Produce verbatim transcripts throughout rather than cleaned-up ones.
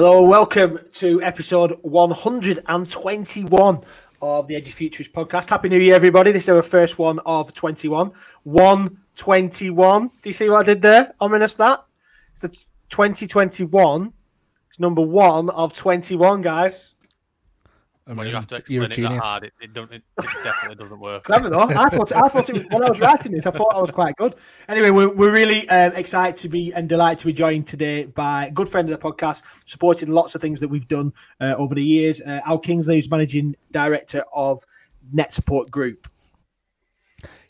Hello, welcome to episode one hundred twenty-one of the Edufuturists podcast. Happy New Year, everybody. This is our first one of twenty-one. one twenty-one. Do you see what I did there? Ominous that. It's the twenty twenty-one. It's number one of twenty-one, guys. Well, you have to explain it that hard. It, it, don't, it, it definitely doesn't work. I, know. I thought I thought it was, when I was writing this, I thought I was quite good. Anyway, we're, we're really um, excited to be and delighted to be joined today by a good friend of the podcast, supporting lots of things that we've done uh, over the years. Uh, Al Kingsley, who's managing director of Net Support Group.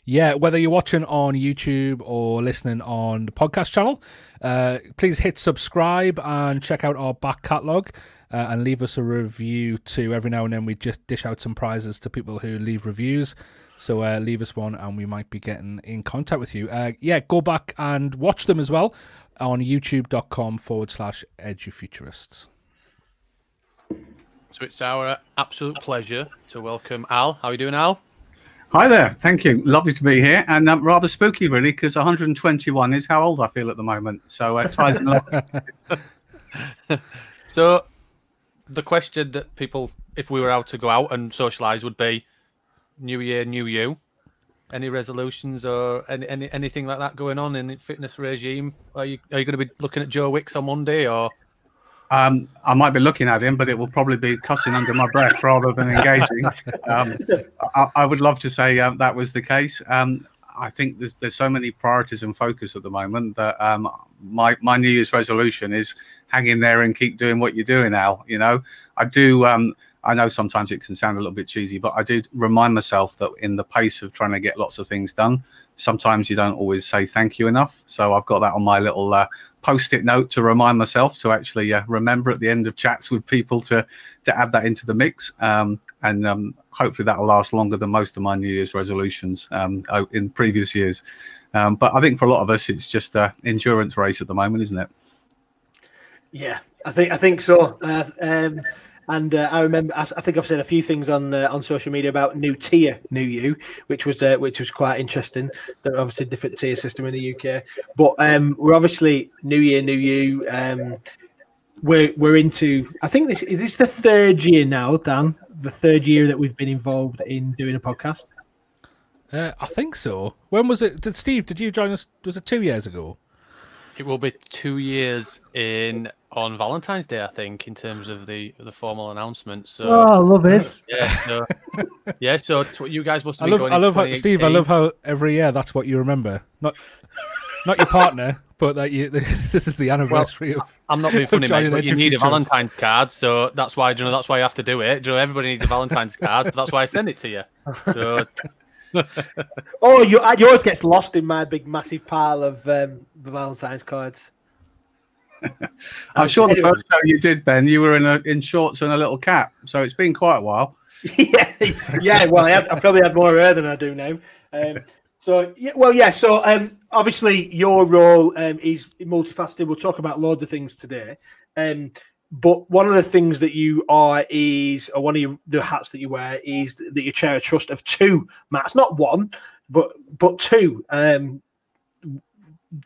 Yeah, whether you're watching on YouTube or listening on the podcast channel, uh, please hit subscribe and check out our back catalogue. Uh, and leave us a review too. Every now and then we just dish out some prizes to people who leave reviews. So uh, leave us one and we might be getting in contact with you. Uh, yeah, go back and watch them as well on youtube.com forward slash edufuturists. So it's our absolute pleasure to welcome Al. How are you doing, Al? Hi there. Thank you. Lovely to be here. And um, rather spooky, really, because one hundred twenty-one is how old I feel at the moment. So uh, ties in a lot. So... the question that people, if we were out to go out and socialise, would be, "New Year, New You." Any resolutions or any, any anything like that going on in the fitness regime? Are you are you going to be looking at Joe Wicks on Monday, or? Um, I might be looking at him, but it will probably be cussing under my breath rather than engaging. Um, I, I would love to say um, that was the case. Um, I think there's there's so many priorities and focus at the moment that um, my my New Year's resolution is hang in there and keep doing what you're doing, Al. You know, I do. Um, I know sometimes it can sound a little bit cheesy, but I do remind myself that in the pace of trying to get lots of things done, sometimes you don't always say thank you enough. So I've got that on my little uh, post-it note to remind myself to actually uh, remember at the end of chats with people to to add that into the mix. Um, and um, hopefully that'll last longer than most of my New Year's resolutions um, in previous years. Um, but I think for a lot of us, it's just an endurance race at the moment, isn't it? Yeah, I think I think so. Uh, um, and uh, I remember, I, I think I've said a few things on uh, on social media about new tier, new you, which was uh, which was quite interesting. They're obviously a different tier system in the U K, but um, we're obviously new year, new you. Um, we're we're into. I think this is this the third year now, Dan. The third year that we've been involved in doing a podcast. Uh, I think so. When was it? Did Steve? Did you join us? Was it two years ago? It will be two years in. On Valentine's Day, I think, in terms of the the formal announcement. So, oh, I love this. Yeah, so, yeah. So you guys must. Have I love. Going I love how, Steve. I love how every year that's what you remember. Not, not your partner, but that you. This is the anniversary well, of. I'm not being funny, mate. But you need a Valentine's card, so that's why. You know, that's why you have to do it. You know, everybody needs a Valentine's card. So that's why I send it to you. So. Oh, you, yours gets lost in my big massive pile of um, the Valentine's cards. I'm sure the first show you did, Ben, you were in a, in shorts and a little cap, so it's been quite a while. yeah, yeah. Well, I, had, I probably had more hair than I do now. Um, so, yeah, well, yeah. So, um, obviously, your role um, is multifaceted. We'll talk about loads of things today. Um, but one of the things that you are is, or one of your, the hats that you wear is that you chair a trust of two, Matt. It's not one, but but two. Um,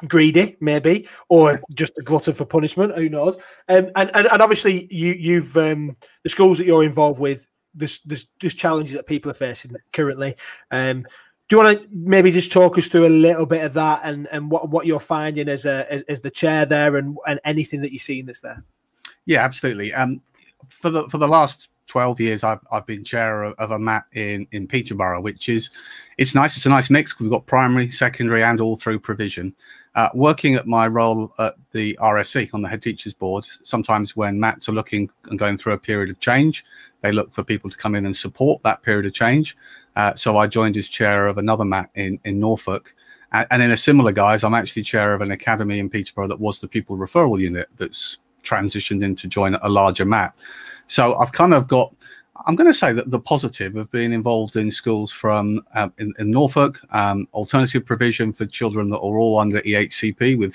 greedy maybe, or just a glutton for punishment, who knows. um, and, and and obviously you you've um the schools that you're involved with, there's there's just challenges that people are facing currently. um do you want to maybe just talk us through a little bit of that and and what what you're finding as a as, as the chair there, and and anything that you're seeing that's there? Yeah, absolutely. um for the for the last twelve years, I've, I've been chair of, of a M A T in, in Peterborough, which is, it's nice. It's a nice mix. We've got primary, secondary and all through provision. Uh, working at my role at the R S C on the head teachers board, sometimes when M A Ts are looking and going through a period of change, they look for people to come in and support that period of change. Uh, so I joined as chair of another M A T in, in Norfolk. And, and in a similar guise, I'm actually chair of an academy in Peterborough that was the pupil referral unit that's transitioned into join a larger M A T. So I've kind of got, I'm going to say that the positive of being involved in schools from uh, in, in Norfolk, um, alternative provision for children that are all under E H C P, with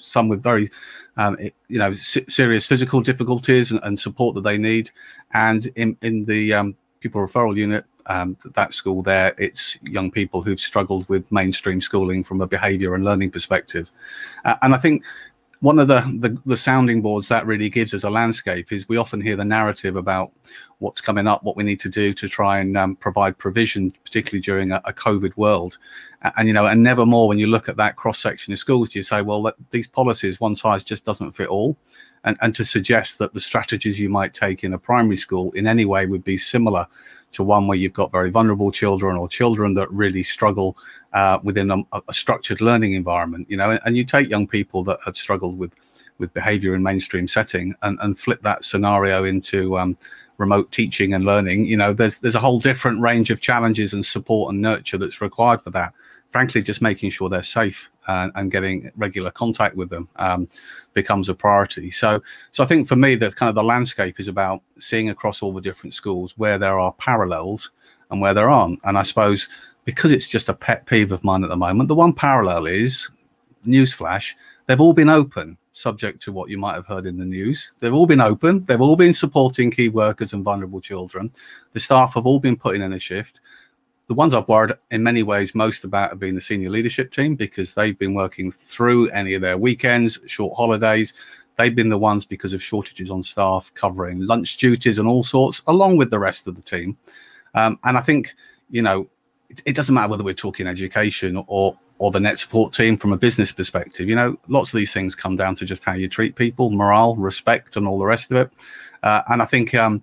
some with very, um, you know, serious physical difficulties and, and support that they need. And in, in the um, pupil referral unit, um, that school there, it's young people who've struggled with mainstream schooling from a behaviour and learning perspective. Uh, and I think one of the, the, the sounding boards that really gives us a landscape is we often hear the narrative about what's coming up, what we need to do to try and um, provide provision, particularly during a, a COVID world. And, you know, and never more when you look at that cross-section of schools, do you say, well, these policies, one size just doesn't fit all. And, and to suggest that the strategies you might take in a primary school in any way would be similar to one where you've got very vulnerable children or children that really struggle uh, within a, a structured learning environment, you know, and, and you take young people that have struggled with with behavior in mainstream setting and, and flip that scenario into um, remote teaching and learning, you know, there's, there's a whole different range of challenges and support and nurture that's required for that. Frankly, just making sure they're safe and, and getting regular contact with them um, becomes a priority. So, so I think for me, the kind of the landscape is about seeing across all the different schools where there are parallels and where there aren't. And I suppose because it's just a pet peeve of mine at the moment, the one parallel is, newsflash, they've all been open, subject to what you might have heard in the news. They've all been open. They've all been supporting key workers and vulnerable children. The staff have all been putting in a shift. The ones I've worried in many ways most about have been the senior leadership team, because they've been working through any of their weekends, short holidays. They've been the ones, because of shortages on staff, covering lunch duties and all sorts, along with the rest of the team. Um, and I think, you know, it, it doesn't matter whether we're talking education or or the net support team from a business perspective, you know, lots of these things come down to just how you treat people, morale, respect, and all the rest of it. Uh, and I think um,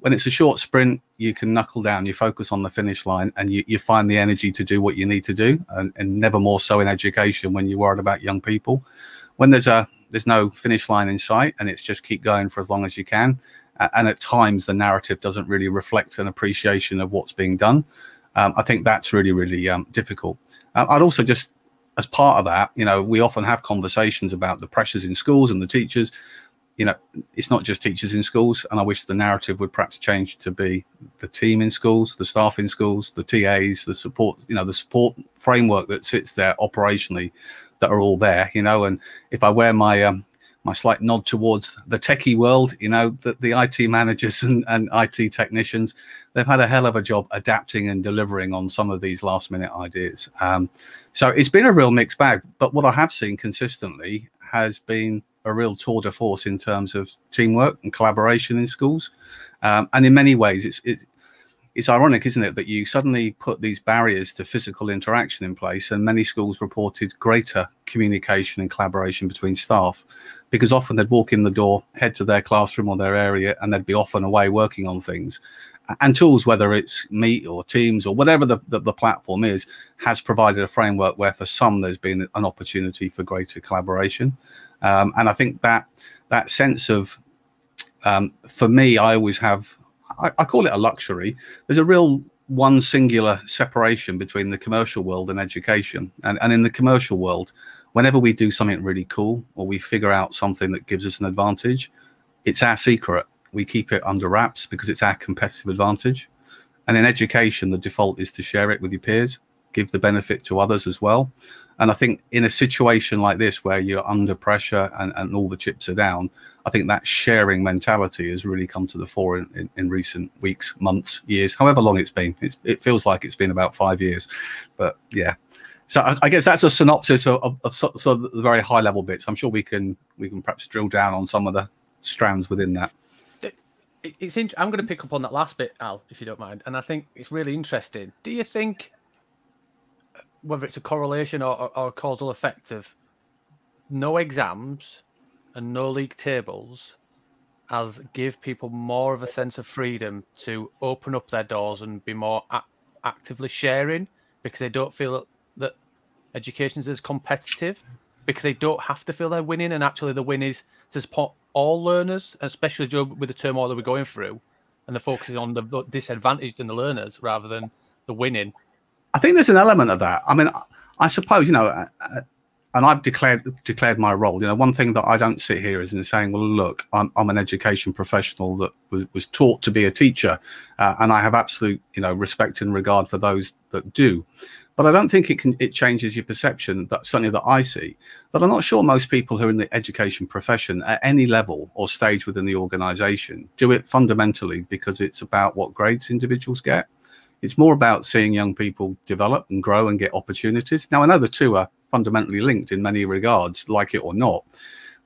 when it's a short sprint, you can knuckle down, you focus on the finish line, and you, you find the energy to do what you need to do, and, and never more so in education when you're worried about young people. When there's a there's no finish line in sight, and it's just keep going for as long as you can, and at times the narrative doesn't really reflect an appreciation of what's being done, um, I think that's really, really um, difficult. Uh, I'd also just, as part of that, you know, we often have conversations about the pressures in schools and the teachers. You know, it's not just teachers in schools, and I wish the narrative would perhaps change to be the team in schools, the staff in schools, the T As, the support, you know, the support framework that sits there operationally, that are all there, you know. And if I wear my um, my slight nod towards the techie world, you know, the, the I T managers and, and I T technicians, they've had a hell of a job adapting and delivering on some of these last minute ideas. Um, so it's been a real mixed bag, but what I have seen consistently has been a real tour de force in terms of teamwork and collaboration in schools. Um, and in many ways, it's, it's, it's ironic, isn't it, that you suddenly put these barriers to physical interaction in place, and many schools reported greater communication and collaboration between staff, because often they'd walk in the door, head to their classroom or their area, and they'd be off and away working on things. And tools, whether it's Meet or Teams or whatever the, the, the platform is, has provided a framework where for some there's been an opportunity for greater collaboration. Um, and I think that that sense of, um, for me, I always have, I, I call it a luxury. There's a real one singular separation between the commercial world and education. And, and in the commercial world, whenever we do something really cool or we figure out something that gives us an advantage, it's our secret. We keep it under wraps because it's our competitive advantage. And in education, the default is to share it with your peers, give the benefit to others as well. And I think in a situation like this where you're under pressure and, and all the chips are down, I think that sharing mentality has really come to the fore in, in, in recent weeks, months, years, however long it's been. It's, it feels like it's been about five years, but yeah. So I, I guess that's a synopsis of, of, of sort of the very high level bits. I'm sure we can, we can perhaps drill down on some of the strands within that. It's in, I'm going to pick up on that last bit, Al, if you don't mind. And I think it's really interesting. Do you think whether it's a correlation or, or, or causal effect of no exams and no league tables as give people more of a sense of freedom to open up their doors and be more a actively sharing, because they don't feel that education is as competitive, because they don't have to feel they're winning, and actually the win is to support all learners, especially with the turmoil that we're going through, and the focus is on the disadvantaged and the learners rather than the winning? I think there's an element of that. I mean, I suppose, you know, and I've declared declared my role. You know, one thing that I don't sit here is in saying, well, look, I'm, I'm an education professional that was, was taught to be a teacher, uh, and I have absolute, you know, respect and regard for those that do. But I don't think it can, it changes your perception, that certainly that I see. But I'm not sure most people who are in the education profession at any level or stage within the organization do it fundamentally because it's about what grades individuals get. It's more about seeing young people develop and grow and get opportunities. Now, I know the two are fundamentally linked in many regards, like it or not.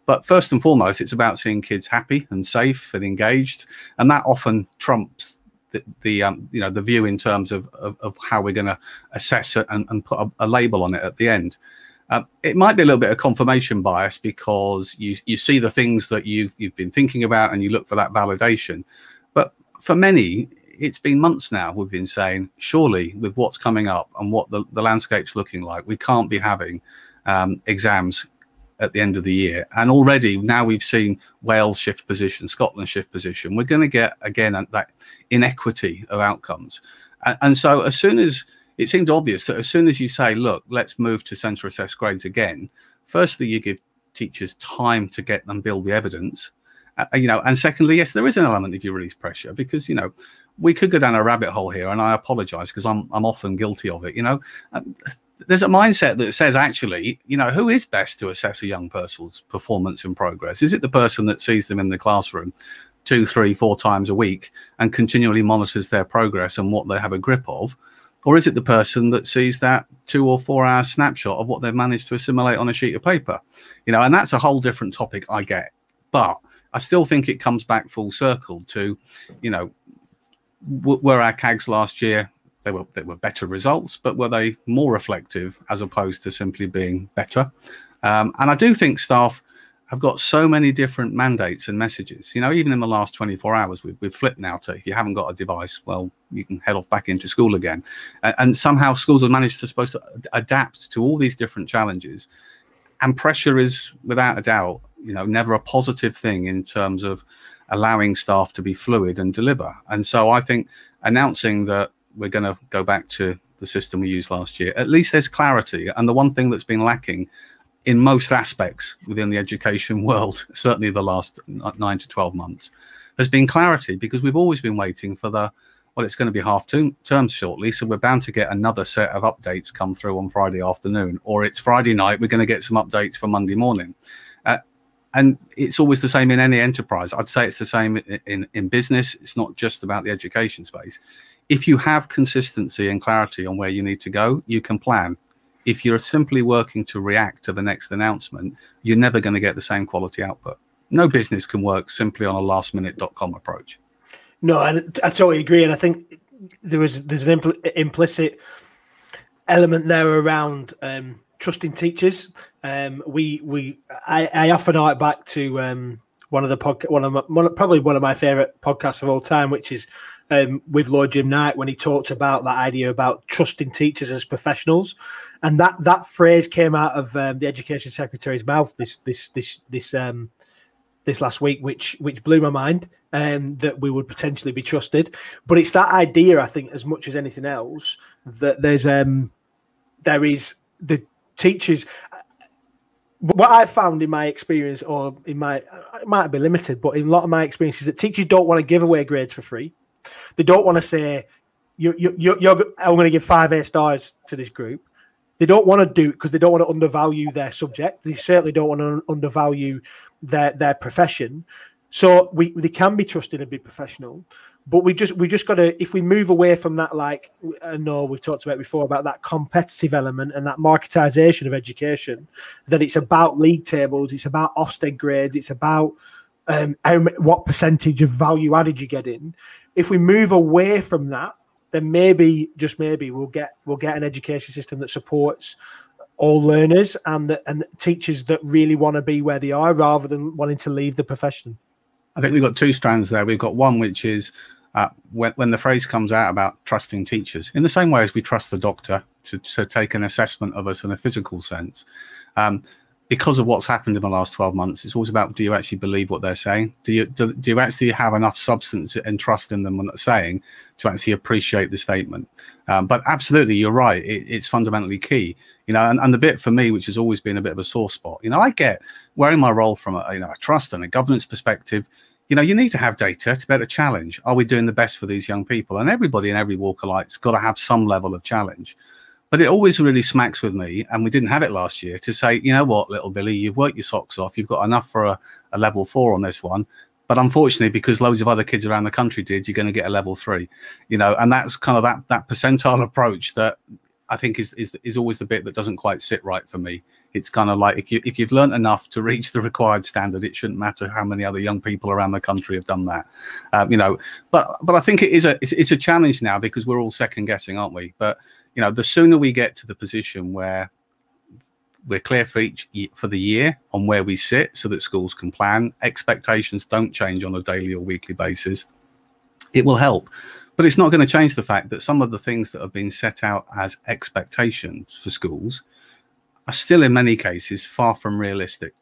But first and foremost, it's about seeing kids happy and safe and engaged, and that often trumps the, the um, you know, the view in terms of of, of how we're going to assess it and, and put a, a label on it at the end. Uh, it might be a little bit of confirmation bias, because you you see the things that you've you've been thinking about and you look for that validation. But for many, it's been months now we've been saying, surely with what's coming up and what the, the landscape's looking like, we can't be having um, exams at the end of the year. And already now we've seen Wales shift position, Scotland shift position. We're going to get, again, that inequity of outcomes. And, and so as soon as, it seemed obvious that as soon as you say, look, let's move to centre assessed grades again, firstly, you give teachers time to get and build the evidence. Uh, you know, and secondly, yes, there is an element if you release pressure, because, you know, we could go down a rabbit hole here, and I apologise because I'm I'm often guilty of it. You know, um, there's a mindset that says, actually, you know, who is best to assess a young person's performance and progress? Is it the person that sees them in the classroom two, three, four times a week and continually monitors their progress and what they have a grip of? Or is it the person that sees that two or four hour snapshot of what they've managed to assimilate on a sheet of paper? You know, and that's a whole different topic, I get. But I still think it comes back full circle to, you know, were our C A Gs last year, they were, they were better results, but were they more reflective as opposed to simply being better? Um, and I do think staff have got so many different mandates and messages. You know, even in the last twenty-four hours, we've, we've flipped now to, if you haven't got a device, well, you can head off back into school again. And, and somehow schools have managed to supposed to adapt to all these different challenges. And pressure is, without a doubt, you know, never a positive thing in terms of allowing staff to be fluid and deliver. And so I think announcing that we're going to go back to the system we used last year, at least there's clarity. And the one thing that's been lacking in most aspects within the education world, certainly the last nine to twelve months, has been clarity, because we've always been waiting for the, well, it's going to be half term shortly, so we're bound to get another set of updates come through on Friday afternoon, or it's Friday night, we're going to get some updates for Monday morning. Uh, And it's always the same in any enterprise. I'd say it's the same in, in, in business. It's not just about the education space. If you have consistency and clarity on where you need to go, you can plan. If you're simply working to react to the next announcement, you're never going to get the same quality output. No business can work simply on a last minute dot com approach. No, I, I totally agree. And I think there was, there's an impl implicit element there around um, trusting teachers. Um, we we I, I often hark back to um, one of the pod, one of my, one, probably one of my favorite podcasts of all time, which is um, with Lord Jim Knight, when he talked about that idea about trusting teachers as professionals, and that that phrase came out of um, the education secretary's mouth this this this this um, this last week, which which blew my mind, um, that we would potentially be trusted. But it's that idea, I think, as much as anything else, that there's um, there is the teachers. What I've found in my experience, or in my, it might be limited, but in a lot of my experiences, that teachers don't want to give away grades for free. They don't want to say, you, you, you're, you're, I'm going to give five A stars to this group. They don't want to do it because they don't want to undervalue their subject. They certainly don't want to undervalue their their profession. So we they can be trusted and be professional. But we just we just got to, if we move away from that, like I know we've talked about before, about that competitive element and that marketisation of education, that it's about league tables, it's about Ofsted grades, it's about um, how, what percentage of value added you get in. If we move away from that, then maybe, just maybe, we'll get we'll get an education system that supports all learners and the, and teachers that really want to be where they are, rather than wanting to leave the profession. I think we've got two strands there. We've got one which is uh, when, when the phrase comes out about trusting teachers, in the same way as we trust the doctor to, to take an assessment of us in a physical sense, um, because of what's happened in the last twelve months, it's always about, do you actually believe what they're saying? Do you, do, do you actually have enough substance and trust in them when they're saying to actually appreciate the statement? Um, but absolutely, you're right. It, it's fundamentally key. You know, and, and the bit for me, which has always been a bit of a sore spot, you know, I get wearing my role from a, you know, a trust and a governance perspective. You know, you need to have data to better challenge. Are we doing the best for these young people? And everybody in every walk of life's got to have some level of challenge. But it always really smacks with me, and we didn't have it last year, to say, you know what, little Billy, you've worked your socks off. You've got enough for a, a level four on this one. But unfortunately, because loads of other kids around the country did, you're going to get a level three, you know, and that's kind of that, that percentile approach that I I think is, is is always the bit that doesn't quite sit right for me. It's kind of like if you if you've learned enough to reach the required standard, it shouldn't matter how many other young people around the country have done that, um, you know. But but I think it is a it's, it's a challenge now because we're all second guessing, aren't we? But you know, the sooner we get to the position where we're clear for each for the year on where we sit, so that schools can plan, expectations don't change on a daily or weekly basis, it will help. But it's not going to change the fact that some of the things that have been set out as expectations for schools are still in many cases far from realistic.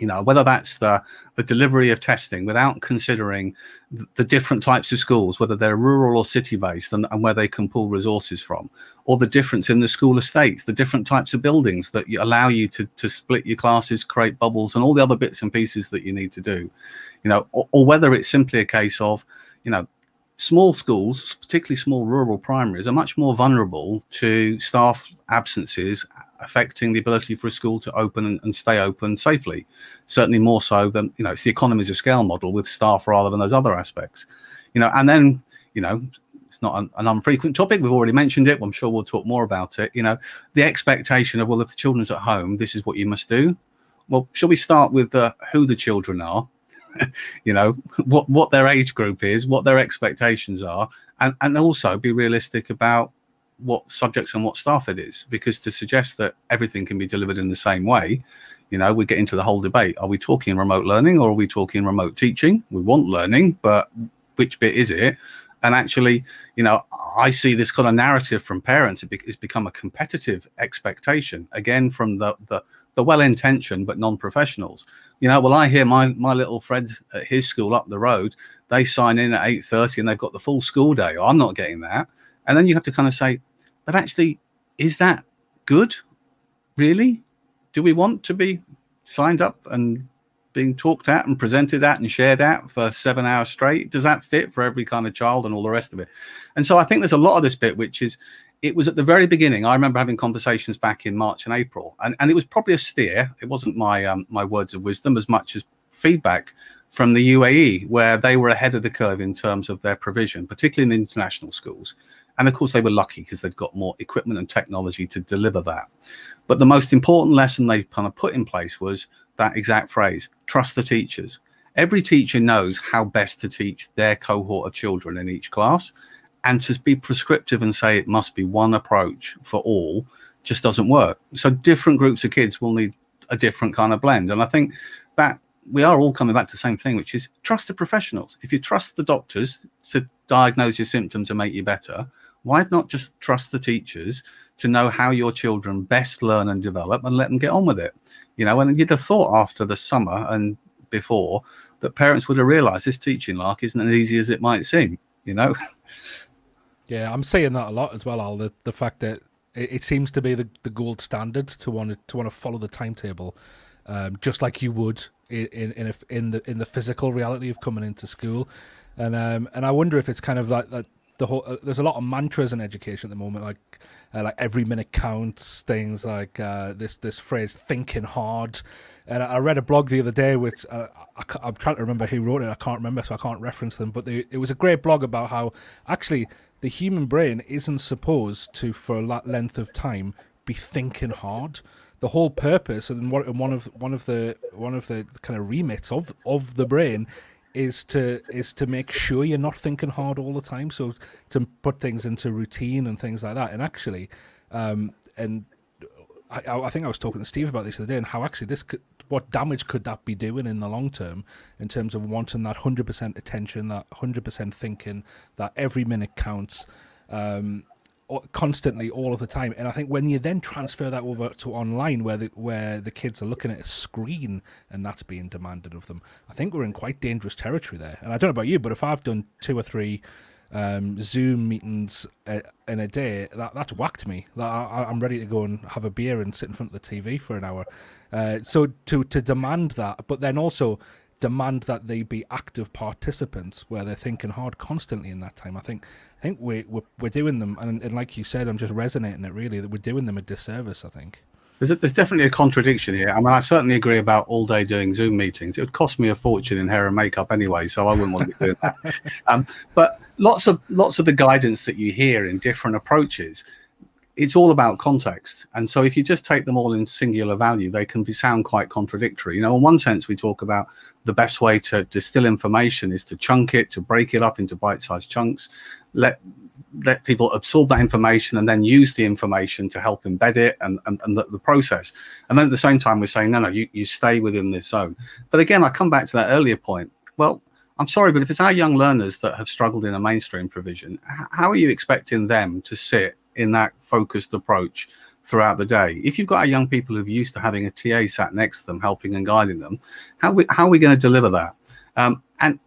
You know, whether that's the, the delivery of testing without considering the different types of schools, whether they're rural or city-based and, and where they can pull resources from, or the difference in the school estates, the different types of buildings that allow you to, to split your classes, create bubbles and all the other bits and pieces that you need to do, you know, or, or whether it's simply a case of, you know, small schools, particularly small rural primaries, are much more vulnerable to staff absences affecting the ability for a school to open and stay open safely. Certainly more so than, you know, it's the economies of scale model with staff rather than those other aspects. You know, and then, you know, it's not an, an unfrequent topic. We've already mentioned it. I'm sure we'll talk more about it. You know, the expectation of, well, if the children's at home, this is what you must do. Well, shall we start with uh, who the children are? You know, what what their age group is, what their expectations are, and and also be realistic about what subjects and what staff it is, because to suggest that everything can be delivered in the same way, you know, we get into the whole debate. Are we talking remote learning or are we talking remote teaching? We want learning, but which bit is it? And actually, you know, I see this kind of narrative from parents. It's become a competitive expectation, again, from the the, the well-intentioned but non-professionals. You know, well, I hear my my little Fred at his school up the road, they sign in at eight thirty and they've got the full school day. Oh, I'm not getting that. And then you have to kind of say, but actually, is that good? Really? Do we want to be signed up and being talked at and presented at and shared at for seven hours straight? Does that fit for every kind of child and all the rest of it? And so I think there's a lot of this bit, which is, it was at the very beginning. I remember having conversations back in March and April, and, and it was probably a steer. It wasn't my, um, my words of wisdom as much as feedback from the U A E, where they were ahead of the curve in terms of their provision, particularly in international schools. And of course, they were lucky because they've got more equipment and technology to deliver that. But the most important lesson they kind of put in place was that exact phrase, trust the teachers. Every teacher knows how best to teach their cohort of children in each class, and to be prescriptive and say it must be one approach for all just doesn't work. So different groups of kids will need a different kind of blend. And I think that we are all coming back to the same thing, which is trust the professionals. If you trust the doctors to diagnose your symptoms and make you better, why not just trust the teachers to know how your children best learn and develop and let them get on with it? You know, and you'd have thought after the summer and before that parents would have realized this teaching lark isn't as easy as it might seem, you know? Yeah, I'm saying that a lot as well, Al, the, the fact that it, it seems to be the, the gold standard to want to, to want to follow the timetable, um, just like you would in in, a, in the in the physical reality of coming into school. And um, and I wonder if it's kind of like that. The whole, uh, there's a lot of mantras in education at the moment, like uh, like every minute counts, things like uh, this this phrase thinking hard. And I, I read a blog the other day, which uh, I, I'm trying to remember who wrote it. I can't remember, so I can't reference them. But they, it was a great blog about how actually the human brain isn't supposed to, for that length of time, be thinking hard. The whole purpose and one, and one of one of the one of the kind of remits of of the brain is to is to make sure you're not thinking hard all the time, so to put things into routine and things like that. And actually, um and i i think I was talking to Steve about this the other day, and how actually this could, what damage could that be doing in the long term in terms of wanting that one hundred percent attention, that one hundred percent thinking, that every minute counts, um constantly, all of the time. And I think when you then transfer that over to online, where the where the kids are looking at a screen and that's being demanded of them, I think we're in quite dangerous territory there. And I don't know about you, but if I've done two or three um Zoom meetings a, in a day, that that's whacked me. That I, I'm ready to go and have a beer and sit in front of the T V for an hour. Uh, so to to demand that, but then also demand that they be active participants, where they're thinking hard constantly in that time. I think I think we're, we're, we're doing them, and, and like you said, I'm just resonating it really, that we're doing them a disservice, I think. There's, a, there's definitely a contradiction here. I mean, I certainly agree about all day doing Zoom meetings. It would cost me a fortune in hair and makeup anyway, so I wouldn't want to be doing that. Um, but lots of, lots of the guidance that you hear in different approaches it's all about context. And so if you just take them all in singular value, they can be sound quite contradictory. You know, in one sense, we talk about the best way to distill information is to chunk it, to break it up into bite-sized chunks, let let people absorb that information and then use the information to help embed it and, and, and the, the process. And then at the same time, we're saying, no, no, you, you stay within this zone. But again, I come back to that earlier point. Well, I'm sorry, but if it's our young learners that have struggled in a mainstream provision, how are you expecting them to sit in that focused approach throughout the day? If you've got our young people who've used to having a T A sat next to them, helping and guiding them, how, we, how are we going to deliver that? Um, and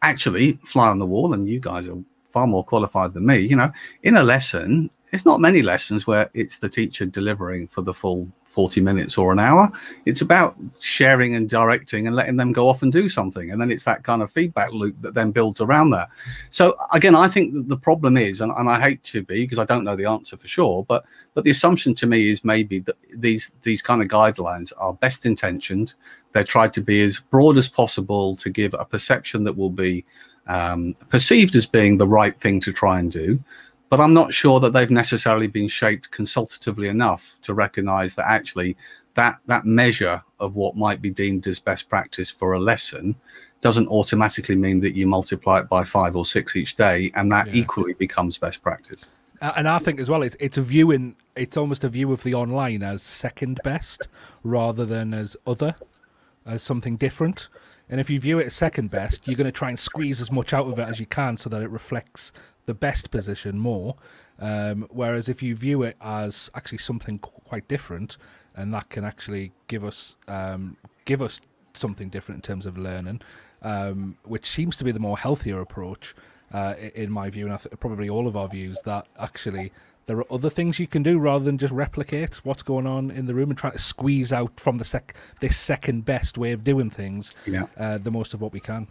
actually, fly on the wall, and you guys are far more qualified than me, you know, in a lesson, it's not many lessons where it's the teacher delivering for the full forty minutes or an hour. It's about sharing and directing and letting them go off and do something. And then it's that kind of feedback loop that then builds around that. So again, I think that the problem is, and, and I hate to be, because I don't know the answer for sure, but but the assumption to me is maybe that these, these kind of guidelines are best intentioned. They're tried to be as broad as possible to give a perception that will be um perceived as being the right thing to try and do, but I'm not sure that they've necessarily been shaped consultatively enough to recognize that actually that that measure of what might be deemed as best practice for a lesson doesn't automatically mean that you multiply it by five or six each day and that yeah. equally becomes best practice. And I think as well, it's, it's a viewing, it's almost a view of the online as second best rather than as other, as something different. And if you view it as second best, you're going to try and squeeze as much out of it as you can so that it reflects the best position more. Um, whereas if you view it as actually something quite different, and that can actually give us um, give us something different in terms of learning, um, which seems to be the more healthier approach, uh, in my view, and I think probably all of our views, that actually there are other things you can do rather than just replicate what's going on in the room and try to squeeze out from the sec this second best way of doing things yeah. uh, the most of what we can.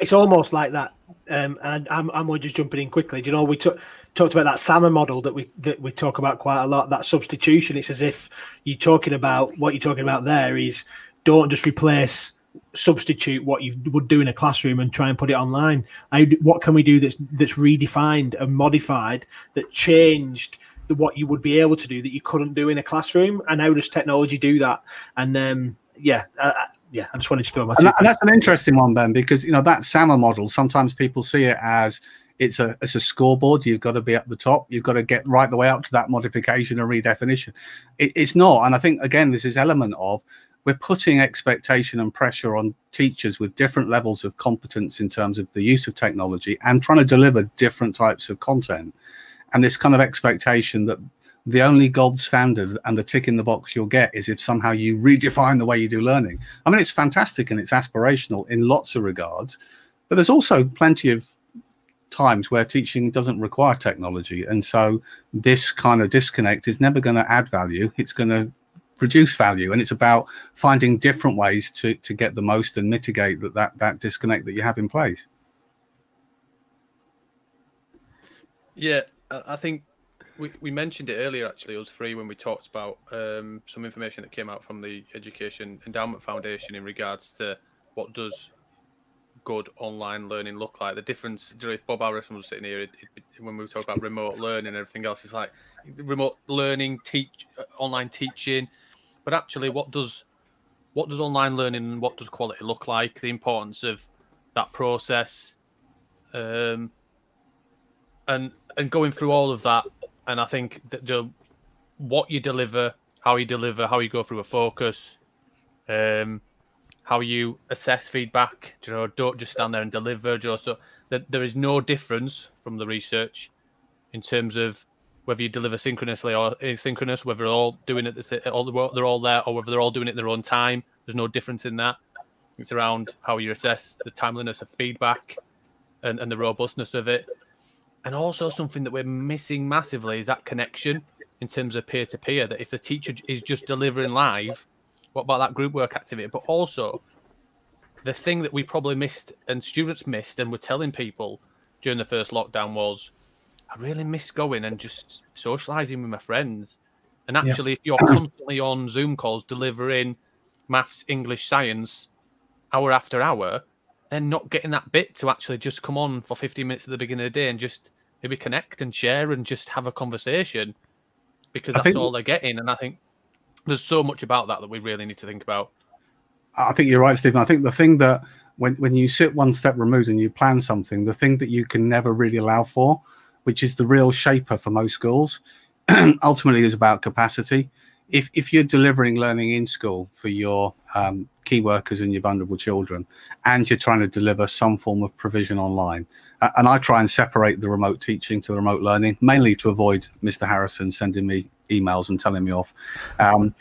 It's almost like that, um, and I'm I'm just jumping in quickly. Do you know, we took talked about that S A M R model that we that we talk about quite a lot. That substitution. It's as if you're talking about what you're talking about there is don't just replace. Substitute what you would do in a classroom and try and put it online. I, what can we do that's that's redefined and modified, that changed the, what you would be able to do that you couldn't do in a classroom? And how does technology do that? And um, yeah, uh, yeah, I just wanted to throw my. And, that, and that's an interesting one, Ben, because you know that S A M R model. Sometimes people see it as it's a it's a scoreboard. You've got to be at the top. You've got to get right the way up to that modification and redefinition. It, it's not, and I think again this is element of. We're putting expectation and pressure on teachers with different levels of competence in terms of the use of technology and trying to deliver different types of content. And this kind of expectation that the only gold standard and the tick in the box you'll get is if somehow you redefine the way you do learning. I mean, it's fantastic and it's aspirational in lots of regards, but there's also plenty of times where teaching doesn't require technology. And so this kind of disconnect is never going to add value. It's going to produce value, and it's about finding different ways to to get the most and mitigate that that that disconnect that you have in place. Yeah, I think we, we mentioned it earlier actually, us three, when we talked about um some information that came out from the Education Endowment Foundation in regards to what does good online learning look like. The difference, if Bob Arison was sitting here, it, it, when we talk about remote learning and everything else, it's like remote learning, teach online teaching. But actually, what does what does online learning and what does quality look like? The importance of that process, um, and and going through all of that. And I think that the, what you deliver, how you deliver, how you go through a focus, um, how you assess feedback. You know, don't just stand there and deliver. You know, so that there is no difference from the research in terms of whether you deliver synchronously or asynchronous, whether they're all doing it, they're all there, or whether they're all doing it in their own time. There's no difference in that. It's around how you assess the timeliness of feedback and, and the robustness of it. And also something that we're missing massively is that connection in terms of peer-to-peer, that if the teacher is just delivering live, what about that group work activity? But also the thing that we probably missed and students missed and were telling people during the first lockdown was, I really miss going and just socializing with my friends. And actually, yeah. if you're constantly on Zoom calls delivering maths, English, science, hour after hour, then not getting that bit to actually just come on for fifteen minutes at the beginning of the day and just maybe connect and share and just have a conversation. because that's all they're getting. And I think there's so much about that that we really need to think about. I think you're right, Stephen. I think the thing that when, when you sit one step removed and you plan something, the thing that you can never really allow for, which is the real shaper for most schools, ultimately is about capacity. If, if you're delivering learning in school for your um, key workers and your vulnerable children, and you're trying to deliver some form of provision online, uh, and I try and separate the remote teaching to the remote learning, mainly to avoid Mister Harrison sending me emails and telling me off. Um,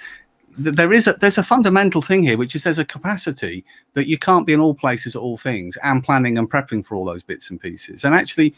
there is a, there's a fundamental thing here, which is there's a capacity that you can't be in all places at all things, and planning and prepping for all those bits and pieces. And actually,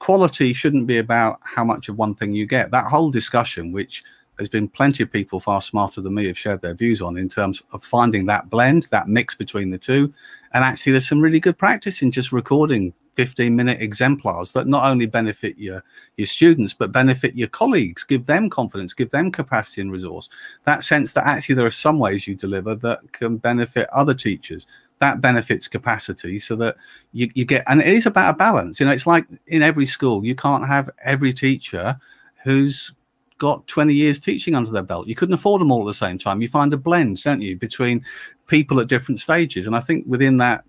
quality shouldn't be about how much of one thing you get. That whole discussion, which there's been plenty of people far smarter than me have shared their views on, in terms of finding that blend, that mix between the two. And actually, there's some really good practice in just recording fifteen minute exemplars that not only benefit your, your students, but benefit your colleagues, give them confidence, give them capacity and resource. That sense that actually there are some ways you deliver that can benefit other teachers. That benefits capacity, so that you, you get, and it is about a balance. You know, it's like in every school, you can't have every teacher who's got twenty years teaching under their belt. You couldn't afford them all at the same time. You find a blend, don't you, between people at different stages. And I think within that,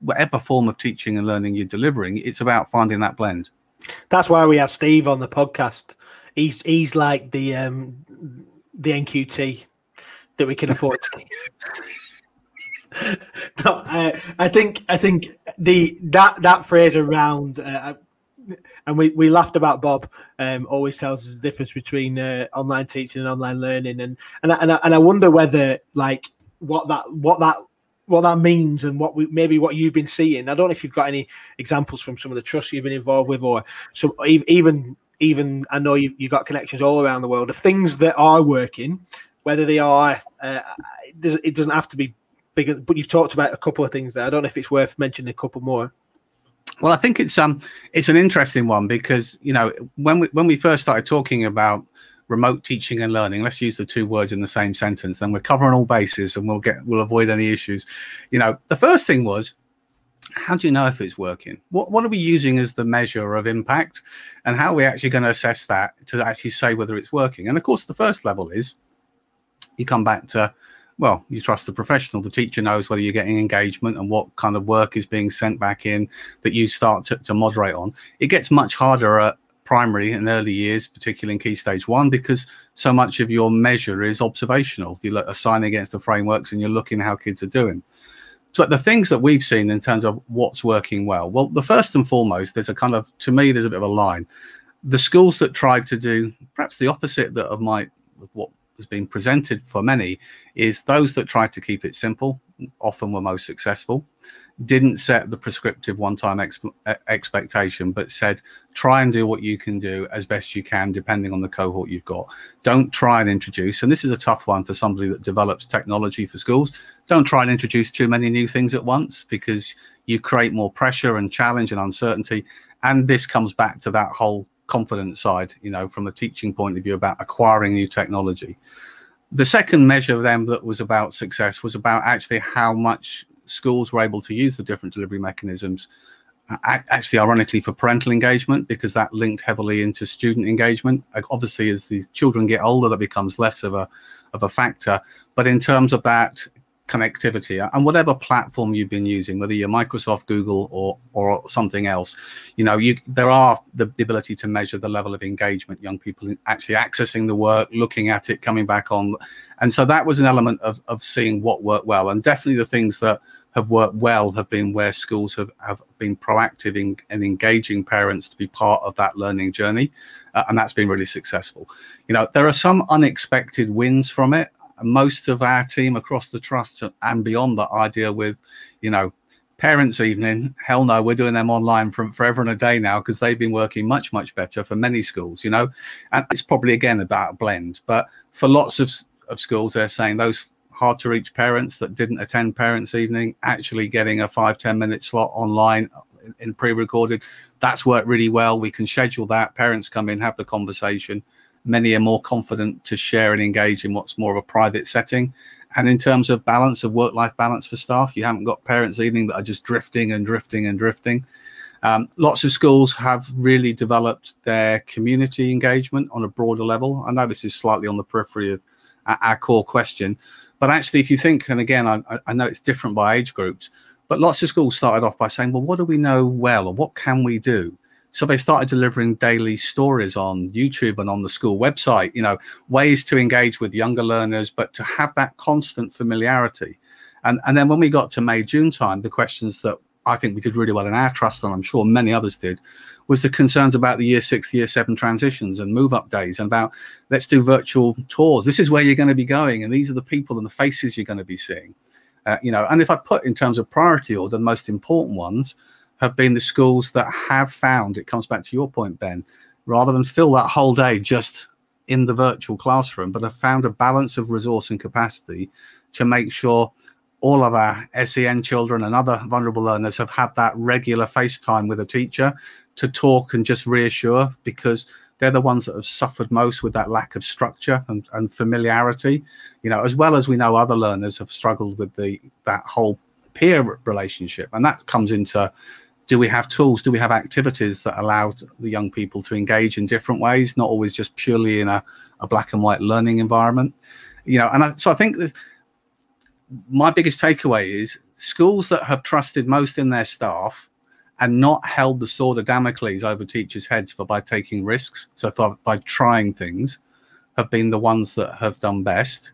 whatever form of teaching and learning you're delivering, it's about finding that blend. That's why we have Steve on the podcast. He's he's like the um, the N Q T that we can afford to no, uh, I think I think the that that phrase around. Uh, And we, we laughed about Bob. Um, always tells us the difference between uh, online teaching and online learning, and and I, and, I, and I wonder whether like what that what that what that means, and what we maybe what you've been seeing. I don't know if you've got any examples from some of the trusts you've been involved with, or some even even I know you you got connections all around the world of things that are working, whether they are. Uh, it doesn't have to be big, but you've talked about a couple of things there. I don't know if it's worth mentioning a couple more. Well, I think it's um it's an interesting one, because you know when we when we first started talking about remote teaching and learning, let's use the two words in the same sentence, then we're covering all bases and we'll get we'll avoid any issues. You know, the first thing was, how do you know if it's working? What what are we using as the measure of impact, and how are we actually going to assess that to actually say whether it's working? And of course, the first level is you come back to, well, you trust the professional. The teacher knows whether you're getting engagement and what kind of work is being sent back in that you start to, to moderate on. It gets much harder at primary and early years, particularly in key stage one, because so much of your measure is observational. You assign against the frameworks and you're looking how kids are doing. So the things that we've seen in terms of what's working well, well, the first and foremost, there's a kind of, to me, there's a bit of a line. The schools that tried to do perhaps the opposite that of my, of what has been presented for many, is those that tried to keep it simple often were most successful, didn't set the prescriptive one-time exp expectation, but said, try and do what you can do as best you can, depending on the cohort you've got. Don't try and introduce, and this is a tough one for somebody that develops technology for schools, don't try and introduce too many new things at once, because you create more pressure and challenge and uncertainty. And this comes back to that whole confidence side, you know, from a teaching point of view about acquiring new technology. The second measure of them that was about success was about actually how much schools were able to use the different delivery mechanisms, actually ironically for parental engagement, because that linked heavily into student engagement. Obviously, as the children get older, that becomes less of a of a factor, but in terms of that connectivity and whatever platform you've been using, whether you're Microsoft, Google, or or something else, you know, you there are the, the ability to measure the level of engagement, young people actually accessing the work, looking at it, coming back on. And so that was an element of, of seeing what worked well. And definitely the things that have worked well have been where schools have, have been proactive in, in engaging parents to be part of that learning journey. Uh, and that's been really successful. You know, there are some unexpected wins from it. Most of our team across the trust and beyond that I deal with, you know, parents evening, hell no, we're doing them online from forever and a day now, because they've been working much, much better for many schools, you know, and it's probably again about a blend. But for lots of, of schools, they're saying those hard to reach parents that didn't attend parents evening, actually getting a five, ten minute slot online in, in pre-recorded, that's worked really well. We can schedule that, parents come in, have the conversation. Many are more confident to share and engage in what's more of a private setting. And in terms of balance of work-life balance for staff, you haven't got parents evening that are just drifting and drifting and drifting. Um, lots of schools have really developed their community engagement on a broader level. I know this is slightly on the periphery of our core question, but actually if you think, and again, I, I know it's different by age groups, but lots of schools started off by saying, well, what do we know well, or what can we do? So they started delivering daily stories on YouTube and on the school website, you know, ways to engage with younger learners, but to have that constant familiarity. And, and then when we got to May, June time, the questions that I think we did really well in our trust, and I'm sure many others did, was the concerns about the year six, year seven transitions and move up days, and about let's do virtual tours. This is where you're going to be going, and these are the people and the faces you're going to be seeing. Uh, you know, and if I put in terms of priority order, the most important ones have been the schools that have found, it comes back to your point, Ben, rather than fill that whole day just in the virtual classroom, but have found a balance of resource and capacity to make sure all of our S E N children and other vulnerable learners have had that regular face time with a teacher to talk and just reassure, because they're the ones that have suffered most with that lack of structure and, and familiarity, you know, as well as we know other learners have struggled with the that whole peer relationship. And that comes into, do we have tools? Do we have activities that allow the young people to engage in different ways, not always just purely in a, a black and white learning environment? You know, and I, so I think this, my biggest takeaway is schools that have trusted most in their staff and not held the sword of Damocles over teachers' heads for by taking risks, so far by trying things, have been the ones that have done best.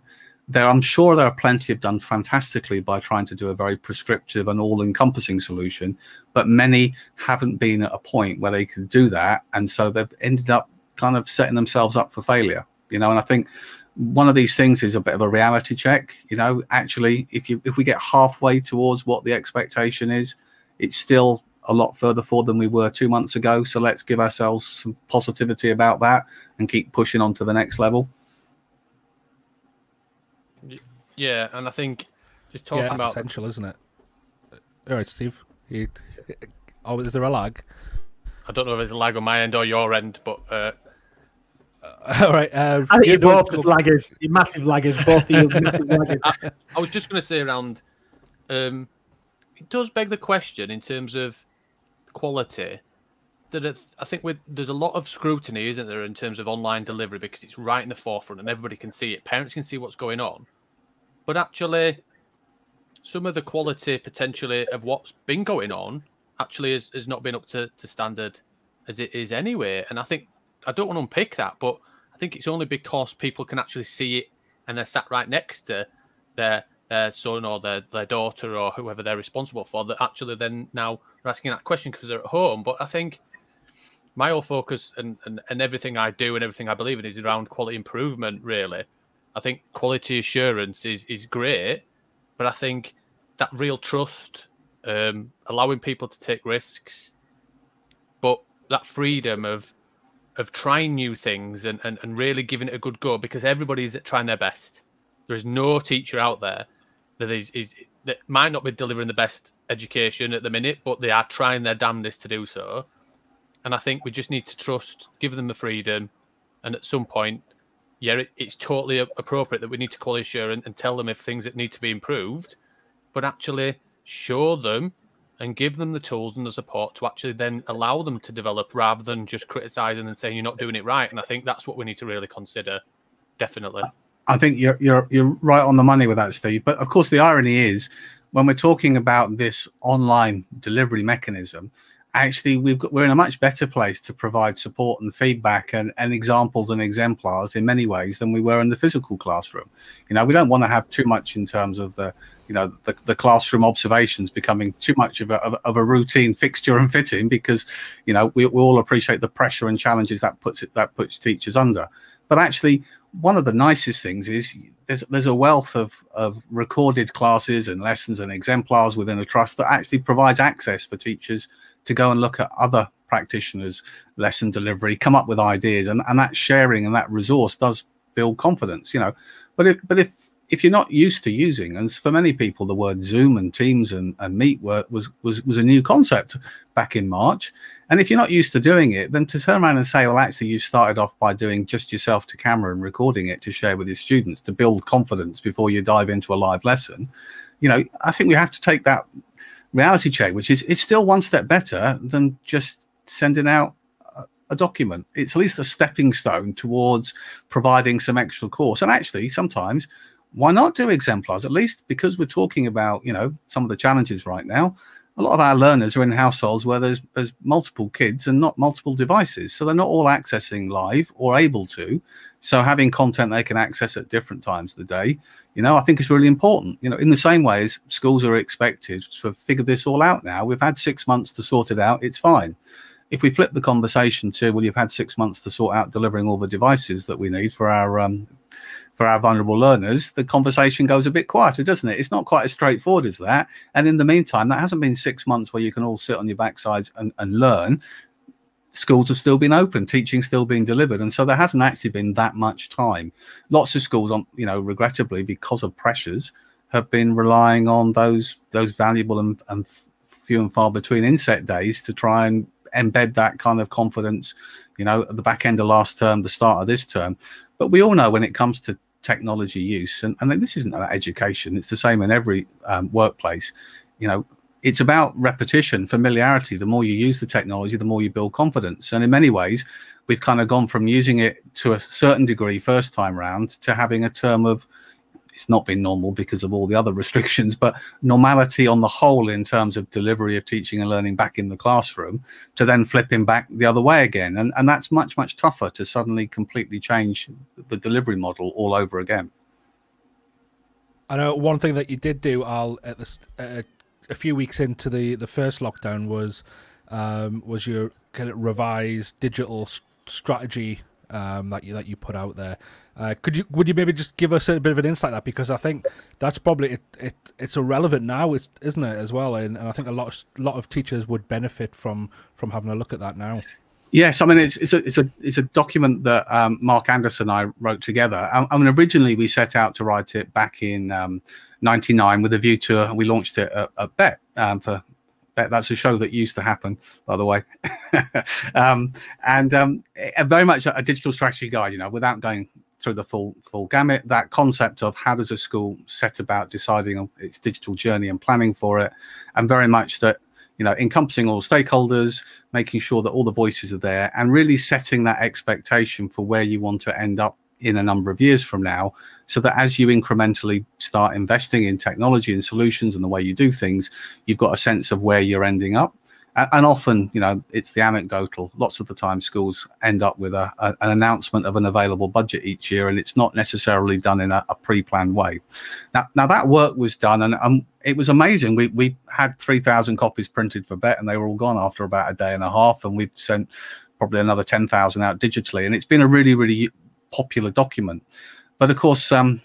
There, I'm sure there are plenty have done fantastically by trying to do a very prescriptive and all-encompassing solution, but many haven't been at a point where they could do that, and so they've ended up kind of setting themselves up for failure. You know, and I think one of these things is a bit of a reality check. You know, actually, if you if we get halfway towards what the expectation is, it's still a lot further forward than we were two months ago. So let's give ourselves some positivity about that and keep pushing on to the next level. Yeah, and I think just talking yeah, that's about essential, isn't it? All right, Steve. You... Oh, is there a lag? I don't know if there's a lag on my end or your end, but uh, all right. Uh, I think you're both just laggers. You're massive laggers. Both of you massive laggers. I, I was just going to say around. Um, it does beg the question in terms of quality. That it's, I think with, there's a lot of scrutiny, isn't there, in terms of online delivery, because it's right in the forefront and everybody can see it. Parents can see what's going on. But actually, some of the quality potentially of what's been going on actually has, has not been up to, to standard as it is anyway. And I think I don't want to unpick that, but I think it's only because people can actually see it and they're sat right next to their, their son or their, their daughter or whoever they're responsible for that actually then now they're asking that question because they're at home. But I think my whole focus and, and, and everything I do and everything I believe in is around quality improvement, really. I think quality assurance is, is great, but I think that real trust, um, allowing people to take risks, but that freedom of of trying new things and, and, and really giving it a good go, because everybody's trying their best. There is no teacher out there that is, is that might not be delivering the best education at the minute, but they are trying their damnedest to do so. And I think we just need to trust, give them the freedom, and at some point, yeah, it, it's totally appropriate that we need to call issue and, and tell them if things that need to be improved, but actually show them and give them the tools and the support to actually then allow them to develop, rather than just criticising and saying you're not doing it right. And I think that's what we need to really consider, definitely. I think you're you're you're right on the money with that, Steve. But of course, the irony is when we're talking about this online delivery mechanism, actually, we've got, we're in a much better place to provide support and feedback and, and examples and exemplars in many ways than we were in the physical classroom. You know, we don't want to have too much in terms of the, you know, the, the classroom observations becoming too much of a, of, of a routine fixture and fitting, because, you know, we, we all appreciate the pressure and challenges that puts it, that puts teachers under. But actually, one of the nicest things is there's, there's a wealth of, of recorded classes and lessons and exemplars within a trust that actually provides access for teachers to go and look at other practitioners' lesson delivery, come up with ideas, and, and that sharing and that resource does build confidence, you know. But if, but if if you're not used to using, and for many people the word Zoom and Teams and, and Meet were, was, was, was a new concept back in March, and if you're not used to doing it, then to turn around and say, well, actually you started off by doing just yourself to camera and recording it to share with your students to build confidence before you dive into a live lesson, you know, I think we have to take that reality check, which is it's still one step better than just sending out a document. It's at least a stepping stone towards providing some extra course. And actually, sometimes, why not do exemplars? At least because we're talking about, you know, some of the challenges right now. A lot of our learners are in households where there's, there's multiple kids and not multiple devices. So they're not all accessing live or able to. So having content they can access at different times of the day, you know, I think is really important. You know, in the same way as schools are expected to have figured this all out now, we've had six months to sort it out, it's fine. If we flip the conversation to, well, you've had six months to sort out delivering all the devices that we need for our um, for our vulnerable learners, the conversation goes a bit quieter, doesn't it? It's not quite as straightforward as that. And in the meantime, that hasn't been six months where you can all sit on your backsides and, and learn. Schools have still been open, teaching's still being delivered. And so there hasn't actually been that much time. Lots of schools, on, you know, regrettably, because of pressures, have been relying on those, those valuable and, and few and far between inset days to try and embed that kind of confidence, you know, at the back end of last term, the start of this term. But we all know when it comes to technology use, and, and this isn't about education, it's the same in every um, workplace, you know, it's about repetition, familiarity. The more you use the technology, the more you build confidence. And in many ways, we've kind of gone from using it to a certain degree first time round to having a term of, it's not been normal because of all the other restrictions, but normality on the whole in terms of delivery of teaching and learning back in the classroom, to then flipping back the other way again. And, and that's much, much tougher to suddenly completely change the delivery model all over again. I know one thing that you did do, Al, at the, uh, a few weeks into the, the first lockdown was, um, was your kind of revised digital strategy Um, that you that you put out there. Uh, could you would you maybe just give us a bit of an insight that, because I think that's probably it, it it's irrelevant now, isn't it, as well? And, and I think a lot of, lot of teachers would benefit from from having a look at that now. Yes, I mean it's it's a it's a it's a document that um, Mark Anderson and I wrote together. I, I mean originally we set out to write it back in um, ninety-nine with a view to, we launched it at, at B E T um, for. That's a show that used to happen, by the way. um, and um, very much a digital strategy guide, you know, without going through the full full gamut, that concept of how does a school set about deciding on its digital journey and planning for it, and very much that, you know, encompassing all stakeholders, making sure that all the voices are there, and really setting that expectation for where you want to end up in a number of years from now, so that as you incrementally start investing in technology and solutions and the way you do things, you've got a sense of where you're ending up. And often, you know, it's the anecdotal. Lots of the time schools end up with a, a, an announcement of an available budget each year, and it's not necessarily done in a, a pre-planned way. Now, now that work was done, and um, it was amazing. We, we had three thousand copies printed for B E T, and they were all gone after about a day and a half, and we've sent probably another ten thousand out digitally. And it's been a really, really popular document. But of course, um,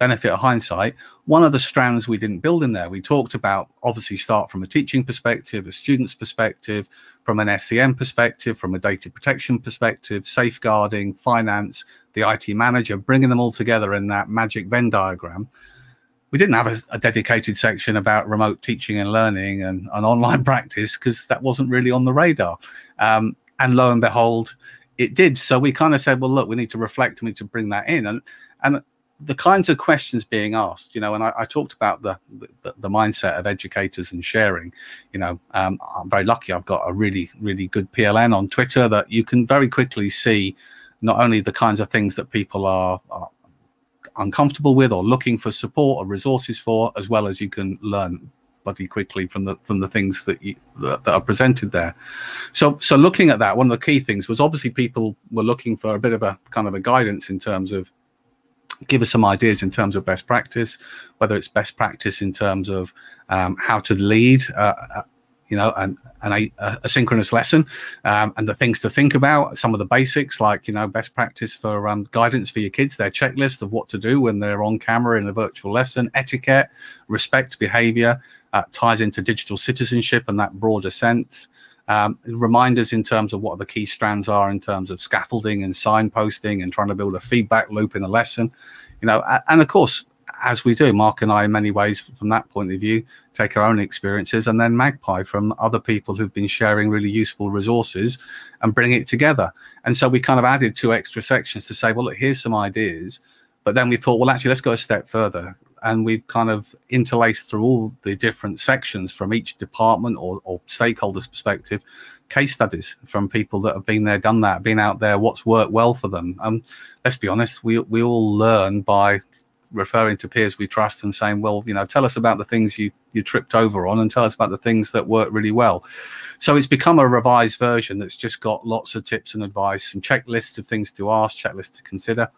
benefit of hindsight, one of the strands we didn't build in there, we talked about, obviously start from a teaching perspective, a student's perspective, from an S E M perspective, from a data protection perspective, safeguarding, finance, the I T manager, bringing them all together in that magic Venn diagram. We didn't have a, a dedicated section about remote teaching and learning and, and online practice, because that wasn't really on the radar. Um, and lo and behold, it did. So we kind of said, well, look, we need to reflect, we need to bring that in. And and the kinds of questions being asked, you know, and I, I talked about the, the the mindset of educators and sharing. You know, um, I'm very lucky. I've got a really, really good P L N on Twitter that you can very quickly see not only the kinds of things that people are, are uncomfortable with or looking for support or resources for, as well as you can learn bloody quickly from the from the things that you, that, that are presented there. So so looking at that, one of the key things was obviously people were looking for a bit of a kind of a guidance in terms of, give us some ideas in terms of best practice, whether it's best practice in terms of um, how to lead, uh, uh, you know, an, an asynchronous lesson, um, and the things to think about, some of the basics like, you know, best practice for um, guidance for your kids, their checklist of what to do when they're on camera in a virtual lesson, etiquette, respect behavior, uh, ties into digital citizenship and that broader sense. Um, reminders in terms of what the key strands are in terms of scaffolding and signposting and trying to build a feedback loop in a lesson, you know, and of course, as we do, Mark and I, in many ways, from that point of view, take our own experiences and then magpie from other people who've been sharing really useful resources and bring it together. And so we kind of added two extra sections to say, well, look, here's some ideas. But then we thought, well, actually, let's go a step further. and we've kind of interlaced through all the different sections from each department or, or stakeholder's perspective, case studies from people that have been there, done that, been out there, what's worked well for them. Um, let's be honest, we, we all learn by referring to peers we trust and saying, well, you know, tell us about the things you, you tripped over on and tell us about the things that work really well. So it's become a revised version that's just got lots of tips and advice, some checklists of things to ask, checklists to consider.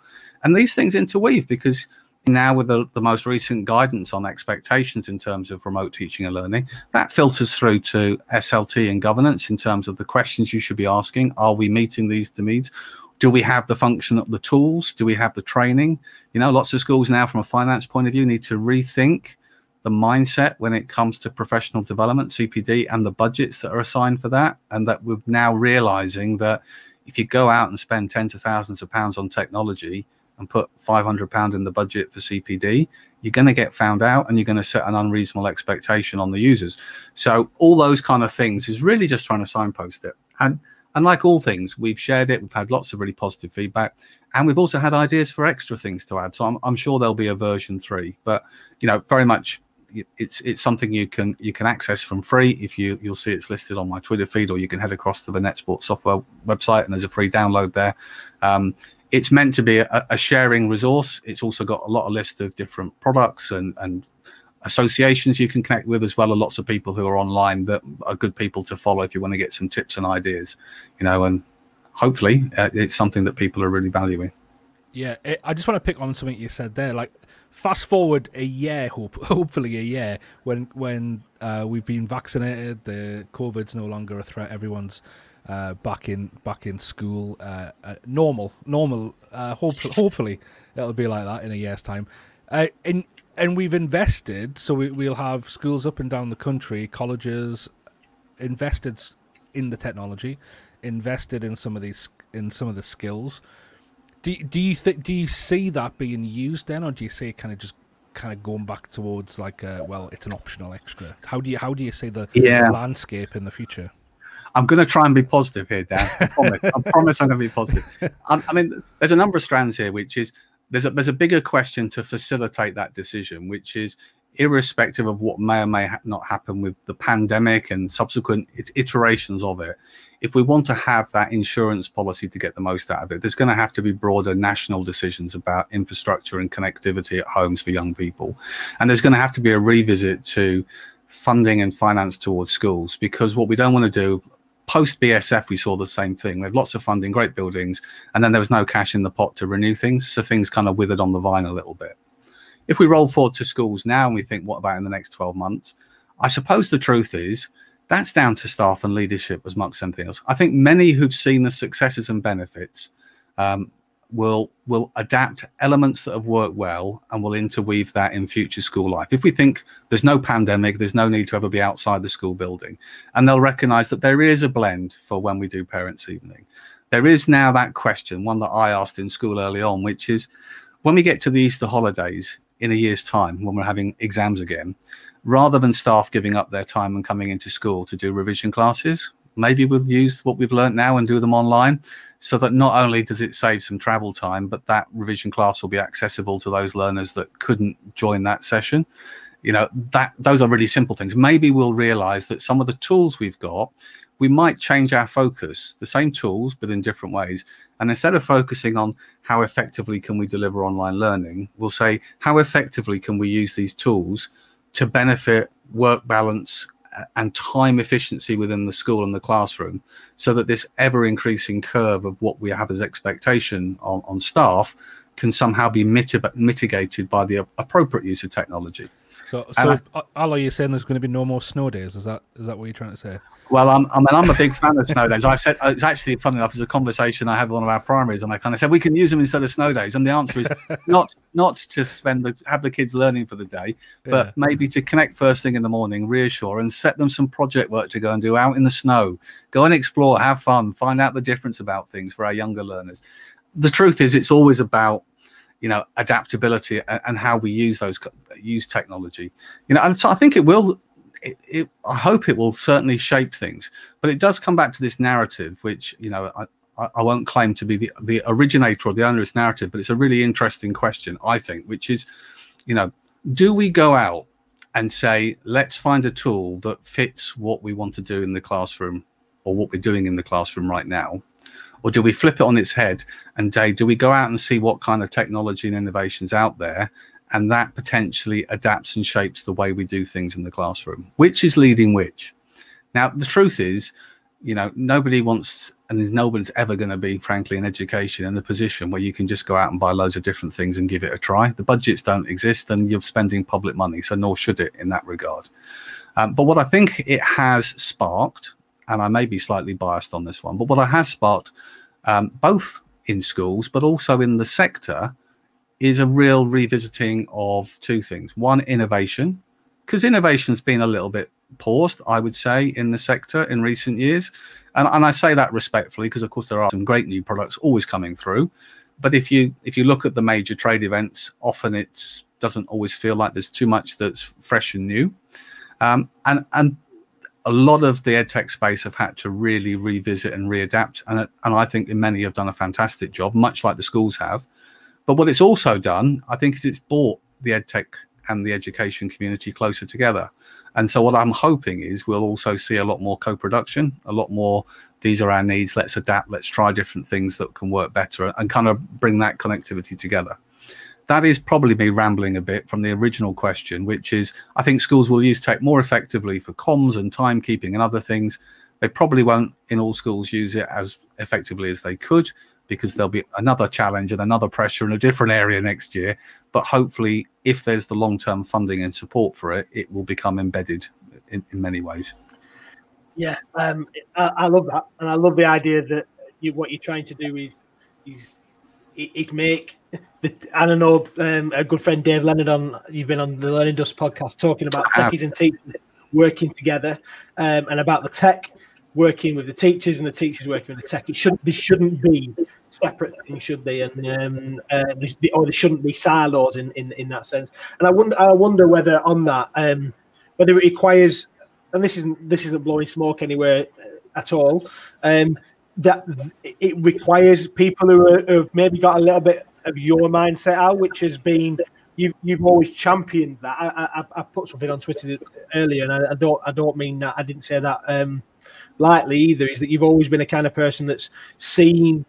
And these things interweave because now with the, the most recent guidance on expectations in terms of remote teaching and learning, that filters through to S L T and governance in terms of the questions you should be asking. Are we meeting these needs? Do we have the function of the tools? Do we have the training? You know, lots of schools now from a finance point of view need to rethink the mindset when it comes to professional development, C P D, and the budgets that are assigned for that. And that we're now realizing that if you go out and spend tens of thousands of pounds on technology, and put five hundred pounds in the budget for C P D, you're going to get found out and you're going to set an unreasonable expectation on the users. So all those kind of things is really just trying to signpost it. And, and like all things, we've shared it. We've had lots of really positive feedback. And we've also had ideas for extra things to add. So I'm, I'm sure there'll be a version three. But, you know, very much it's it's something you can you can access from free. If you, you'll see it's listed on my Twitter feed, or you can head across to the NetSupport software website and there's a free download there. Um, It's meant to be a, a sharing resource. It's also got a lot of list of different products and, and associations you can connect with, as well as lots of people who are online that are good people to follow if you want to get some tips and ideas, you know, and hopefully uh, it's something that people are really valuing. Yeah, it, I just want to pick on something you said there. Like, fast forward a year, hope, hopefully a year, when when uh, we've been vaccinated, the COVID's no longer a threat, everyone's Uh, back in back in school, uh, uh, normal, normal. Uh, hopefully, hopefully, it'll be like that in a year's time. Uh, and and we've invested, so we, we'll have schools up and down the country, colleges invested in the technology, invested in some of these in some of the skills. Do do you think do you see that being used then, or do you see it kind of just kind of going back towards like, uh, well, it's an optional extra? How do you how do you see the, yeah. the landscape in the future? I'm going to try and be positive here, Dan. I promise, I promise I'm going to be positive. I, I mean, there's a number of strands here, which is there's a, there's a bigger question to facilitate that decision, which is irrespective of what may or may ha not happen with the pandemic and subsequent it iterations of it. If we want to have that insurance policy to get the most out of it, there's going to have to be broader national decisions about infrastructure and connectivity at homes for young people. And there's going to have to be a revisit to funding and finance towards schools, because what we don't want to do, post B S F, we saw the same thing. We had lots of funding, great buildings, and then there was no cash in the pot to renew things. So things kind of withered on the vine a little bit. If we roll forward to schools now and we think, what about in the next twelve months? I suppose the truth is that's down to staff and leadership as much as anything else. I think many who've seen the successes and benefits um, will, will adapt elements that have worked well and will interweave that in future school life. If we think there's no pandemic, there's no need to ever be outside the school building. And they'll recognize that there is a blend for when we do parents' evening. There is now that question, one that I asked in school early on, which is when we get to the Easter holidays in a year's time, when we're having exams again, rather than staff giving up their time and coming into school to do revision classes, maybe we'll use what we've learned now and do them online, so that not only does it save some travel time, but that revision class will be accessible to those learners that couldn't join that session. You know, that those are really simple things. Maybe we'll realize that some of the tools we've got, we might change our focus, the same tools, but in different ways. And instead of focusing on how effectively can we deliver online learning, we'll say, how effectively can we use these tools to benefit work balance and time efficiency within the school and the classroom, so that this ever-increasing curve of what we have as expectation on, on staff can somehow be mitig mitigated by the appropriate use of technology. So, so I, Al, are you saying there's going to be no more snow days? Is that is that what you're trying to say? Well, I'm, I mean, I'm a big fan of snow days. I said, it's actually, funny enough, it's a conversation I had with one of our primaries, and I kind of said, we can use them instead of snow days. And the answer is not not to spend the, have the kids learning for the day, but yeah. maybe to connect first thing in the morning, reassure, and set them some project work to go and do out in the snow. Go and explore, have fun, find out the difference about things for our younger learners. The truth is, it's always about, you know, adaptability and how we use those use technology. You know, and so I think it will. It, it, I hope it will certainly shape things. But it does come back to this narrative, which, you know, I, I won't claim to be the the originator or the owner of this narrative, but it's a really interesting question, I think, which is, you know, do we go out and say, let's find a tool that fits what we want to do in the classroom or what we're doing in the classroom right now? Or do we flip it on its head and say, do we go out and see what kind of technology and innovations out there, and that potentially adapts and shapes the way we do things in the classroom? Which is leading which? Now, the truth is, you know, nobody wants, and nobody's ever going to be, frankly, in education in a position where you can just go out and buy loads of different things and give it a try. The budgets don't exist, and you're spending public money, so nor should it in that regard. Um, but what I think it has sparked, and I may be slightly biased on this one, but what I have sparked, um, both in schools but also in the sector, is a real revisiting of two things. One, innovation, because innovation's been a little bit paused, I would say, in the sector in recent years. And, and I say that respectfully, because of course there are some great new products always coming through. But if you if you look at the major trade events, often it doesn't always feel like there's too much that's fresh and new. Um, and, and a lot of the edtech space have had to really revisit and readapt. And, and I think many have done a fantastic job, much like the schools have. But what it's also done, I think, is it's brought the edtech and the education community closer together. And so what I'm hoping is we'll also see a lot more co-production, a lot more, these are our needs, let's adapt, let's try different things that can work better, and kind of bring that connectivity together. That is probably me rambling a bit from the original question, which is, I think schools will use tech more effectively for comms and timekeeping and other things. They probably won't in all schools use it as effectively as they could, because there'll be another challenge and another pressure in a different area next year. But hopefully, if there's the long-term funding and support for it, it will become embedded in, in many ways. Yeah, um, I, I love that. And I love the idea that you, what you're trying to do is, is, is make, the, I don't know, um, a good friend, Dave Leonard, on you've been on the Learning Dust podcast, talking about techies and teachers working together, um, and about the tech working with the teachers and the teachers working with the tech. It shouldn't, they shouldn't be separate things, should they? And um, uh, they, or they shouldn't be silos in, in in that sense. And I wonder, I wonder whether on that, um, whether it requires, and this isn't this isn't blowing smoke anywhere at all, um, that it requires people who, are, who have maybe got a little bit of your mindset out, which has been, You've, you've always championed that. I, I, I put something on Twitter earlier, and I, I don't I don't mean that. I didn't say that um, lightly either. Is that you've always been a kind of person that's seen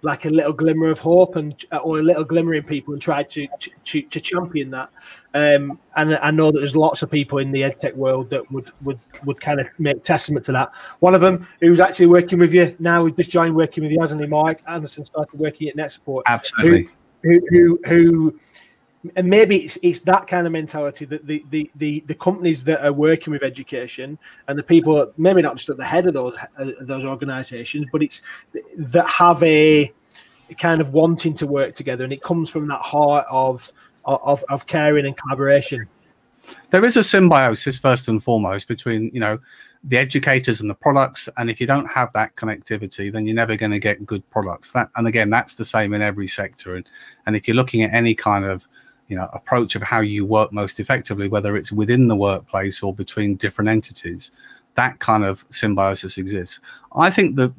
like a little glimmer of hope and or a little glimmer in people and tried to to, to champion that. Um, and I know that there's lots of people in the edtech world that would would would kind of make testament to that. One of them who's actually working with you now, who's just joined working with you, hasn't he? Mark Anderson started working at NetSupport. Absolutely. Who who who. who And maybe it's, it's that kind of mentality that the, the, the, the companies that are working with education and the people, maybe not just at the head of those uh, those organisations, but it's that have a kind of wanting to work together, and it comes from that heart of of, of caring and collaboration. There is a symbiosis first and foremost between, you know, the educators and the products, and if you don't have that connectivity, then you're never going to get good products. That, and again, that's the same in every sector. And and if you're looking at any kind of you know, approach of how you work most effectively, whether it's within the workplace or between different entities, that kind of symbiosis exists. I think the